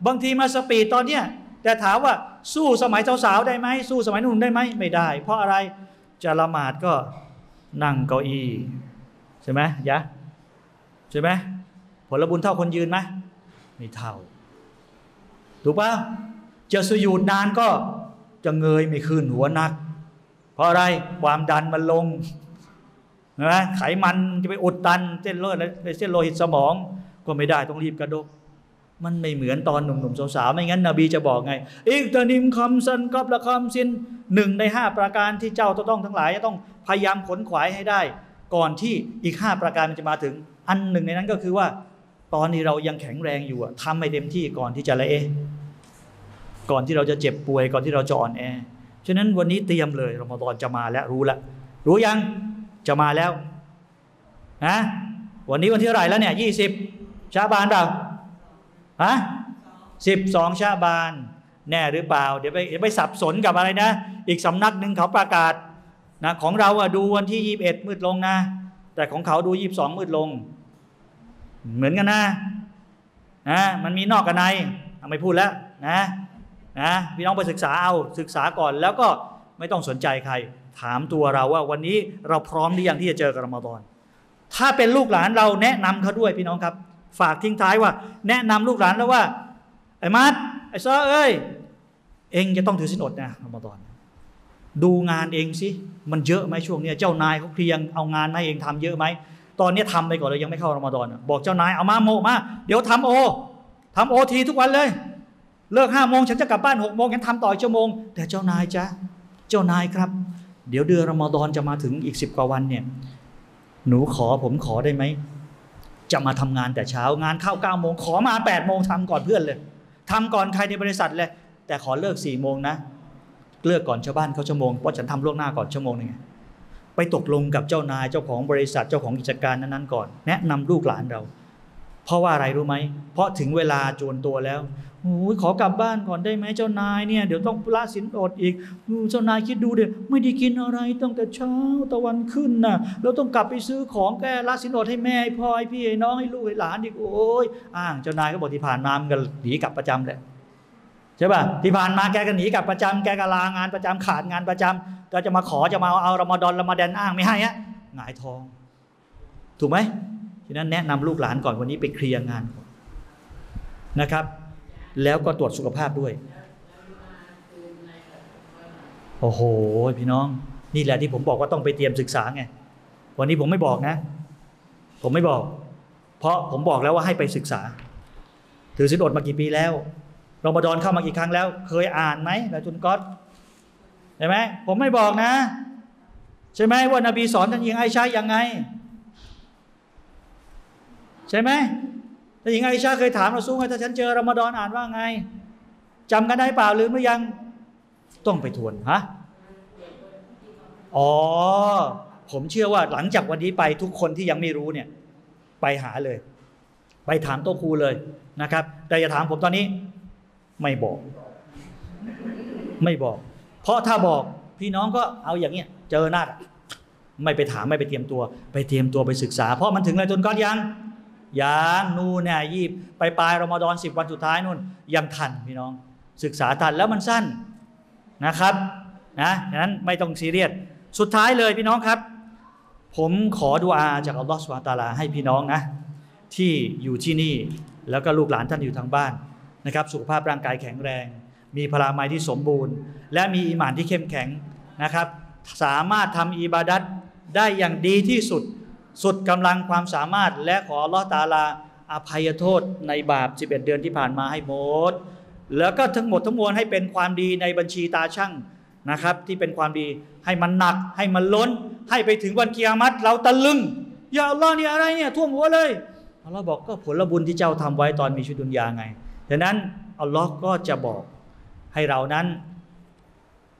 บางทีมาสปีดตอนเนี้ยแต่ถามว่าสู้สมัยสาวๆได้ไหมสู้สมัยหนุ่มได้ไหมไม่ได้เพราะอะไรจะละหมาดก็นั่งเก้าอี้ใช่ไหมยะใช่ไหมผลบุญเท่าคนยืนไหมไม่เท่าถูกป่ะจะสุญูดนานก็จะเงยไม่ขึ้นหัวนักเพราะอะไรความดันมันลงนะไขมันจะไปอุดตันเส้นเลือดไปเส้นโลหิตสมองก็ไม่ได้ต้องรีบกระดกมันไม่เหมือนตอนหนุ่มๆสาวๆไม่งั้นนบีจะบอกไงอิกตะนิมคำสันกับละคำสินหนึ่งในห้าประการที่เจ้าต้องทั้งหลายต้องพยายามขนขวายให้ได้ก่อนที่อีกห้าประการมันจะมาถึงอันหนึ่งในนั้นก็คือว่าตอนนี้เรายังแข็งแรงอยู่ทำให้เต็มที่ก่อนที่จะละเอก่อนที่เราจะเจ็บป่วยก่อนที่เราจะอ่อนแอฉะนั้นวันนี้เตรียมเลยรอมฎอนจะมาแล้วรู้ละรู้ยังจะมาแล้วนะวันนี้วันที่เท่าไหร่แล้วเนี่ยยี่สิบชาบานเปล่าฮะสิบสองชาบานแน่หรือเปล่าเดี๋ยวไปไปสับสนกับอะไรนะอีกสำนักหนึ่งเขาประกาศนะของเราอะดูวันที่ยี่สิบเอ็ดมืดลงนะแต่ของเขาดูยี่สิบสองมืดลงเหมือนกันนะนะมันมีนอกกับในไม่พูดแล้วนะนะพี่น้องไปศึกษาเอาศึกษาก่อนแล้วก็ไม่ต้องสนใจใครถามตัวเราว่าวันนี้เราพร้อมหรือยังที่จะเจอกับรอมฎอนถ้าเป็นลูกหลานเราแนะนำเขาด้วยพี่น้องครับฝากทิ้งท้ายว่าแนะนำลูกหลานแล้วว่าไอ้มัดไอ้ซ้อเอ้ยเองจะต้องถือศีลอดนะรอมฎอนดูงานเองสิมันเยอะไหมช่วงนี้เจ้านายเขาเคลียงเอางานมาเองทำเยอะไหมตอนนี้ทำไปก่อนเลยยังไม่เข้ารอมฎอนบอกเจ้านายเอามาโมมาเดี๋ยวทำโอทำโอทีทุกวันเลยเลิกห้าโมงฉันจะกลับบ้านหกโมงฉันทำต่อชั่วโมงแต่เจ้านายจ้ะเจ้านายครับเดี๋ยวเดือนรอมฎอนจะมาถึงอีกสิบกว่าวันเนี่ยหนูขอผมขอได้ไหมจะมาทำงานแต่เช้างานเข้าเก้าโมงขอมาแปดโมงทำก่อนเพื่อนเลยทำก่อนใครในบริษัทเลยแต่ขอเลิกสี่โมงนะเลิกก่อนชาวบ้านเขาชั่วโมงเพราะฉันทำล่วงหน้าก่อนชั่วโมงนึงไปตกลงกับเจ้านายเจ้าของบริษัทเจ้าของกิจการนั้นๆก่อนแนะนำลูกหลานเราเพราะว่าอะไรรู้ไหมเพราะถึงเวลาโจรตัวแล้ว โอ้ยขอกลับบ้านก่อนได้ไหมเจ้านายเนี่ยเดี๋ยวต้องละสินอดอีกเจ้านายคิดดูเดี๋ยวไม่ได้กินอะไรตั้งแต่เช้าตะวันขึ้นนะแล้วต้องกลับไปซื้อของแก้ละสินอดให้แม่ให้พ่อให้พี่ให้น้องให้ลูกให้หลานอีกโอ้ยอ้างเจ้านายก็บอกที่ผ่านมากันหนีกลับประจำแหละใช่ป่ะที่ผ่านมาแกก็หนีกลับประจำแกก็ลางานประจำขาดงานประจำก็จะมาขอจะมาเอารอมฎอนรอมฎอนอ้างไม่ให้ฮะหงายท้องถูกไหมฉะนั้นแนะนำลูกหลานก่อนวันนี้ไปเคลียร์งานนะครับแล้วก็ตรวจสุขภาพด้วยโอ้โหพี่น้องนี่แหละที่ผมบอกว่าต้องไปเตรียมศึกษาไงวันนี้ผมไม่บอกนะผมไม่บอกเพราะผมบอกแล้วว่าให้ไปศึกษาถือศีลอดมากี่ปีแล้วรอมฎอนเข้ามากี่ครั้งแล้วเคยอ่านไหมแล้วจุนก๊อตใช่ไหมผมไม่บอกนะใช่ไหมว่านบีสอนท่านหญิงไอชายังไงใช่ไหมแต่หญิงไอชาเคยถามเราสู้ไงถ้าฉันเจอรอมฎอนอ่านว่าไงจำกันได้เปล่าลืมหรือยังต้องไปทวนฮะอ๋อผมเชื่อว่าหลังจากวันนี้ไปทุกคนที่ยังไม่รู้เนี่ยไปหาเลยไปถามโต๊ะครูเลยนะครับแต่อย่าถามผมตอนนี้ไม่บอกไม่บอกเพราะถ้าบอกพี่น้องก็เอาอย่างเงี้ยเจอหน้าไม่ไปถามไม่ไปเตรียมตัวไปเตรียมตัวไปศึกษาเพราะมันถึงแล้วจนก้อนยังยังนู่นเนี่ยยีบไปปลายรอมฎอนสิบวันสุดท้ายนู่นยังทันพี่น้องศึกษาทันแล้วมันสั้นนะครับนะฉะนั้นไม่ต้องซีเรียสสุดท้ายเลยพี่น้องครับผมขอดุอาจากอัลลอฮฺซุบฮานะฮูวะตะอาลาให้พี่น้องนะที่อยู่ที่นี่แล้วก็ลูกหลานท่านอยู่ทางบ้านนะครับสุขภาพร่างกายแข็งแรงมีพลามัยที่สมบูรณ์และมีอีหม่านที่เข้มแข็งนะครับสามารถทำอิบาดัตได้อย่างดีที่สุดสุดกำลังความสามารถและขออัลเลาะห์ตะอาลาอภัยโทษในบาปสิบเอ็ดเดือนที่ผ่านมาให้หมดแล้วก็ทั้งหมดทั้งมวลให้เป็นความดีในบัญชีตาช่างนะครับที่เป็นความดีให้มันหนักให้มันล้นให้ไปถึงวันกิยามะฮ์เราตะลึงอย่าอัลเลาะห์นี่อะไรเนี่ยท่วมหัวเลยอัลเลาะห์บอกก็ผลบุญที่เจ้าทำไว้ตอนมีชีวิตดุนยาไงฉะนั้นอัลลอฮ์ก็จะบอกให้เรานั้น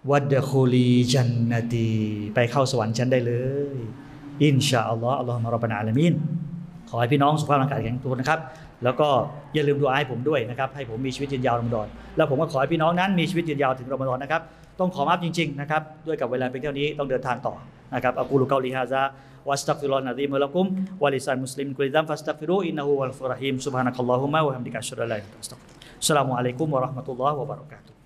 วัดคูลีจันนตีไปเข้าสวรรค์ชั้นได้เลยอินชาอัลลอฮ์อัลลอฮ์มารอบันอาลามีนขอให้พี่น้องสุขภาพร่างกายแข็งตัวนะครับแล้วก็อย่าลืมดูอาให้ผมด้วยนะครับให้ผมมีชีวิตยืนยาวรอมฎอนแล้วผมก็ขอให้พี่น้องนั้นมีชีวิตยืนยาวถึงรอมฎอนนะครับต้องขอมาบจริงๆนะครับด้วยกับเวลาเป็นเท่านี้ต้องเดินทางต่อนะครับอะกูลุกอลิฮาซาวัสตักฟิรุลลอฮะลีมุลักุมวะลิซานมุสลิมกุลิซัมฟัสตักฟิรูอินนะฮูวัลกอฟูรุรเราะฮีมซุบฮานะกัลลอฮุมมะวะบิฮัมดิกะอัชฮะดุอัลลาอิลาฮะอิลลัลลอฮ์อัสสลามุอะลัยกุมวะเราะห์มะตุลลอฮ์วะบะเราะกาตุฮ์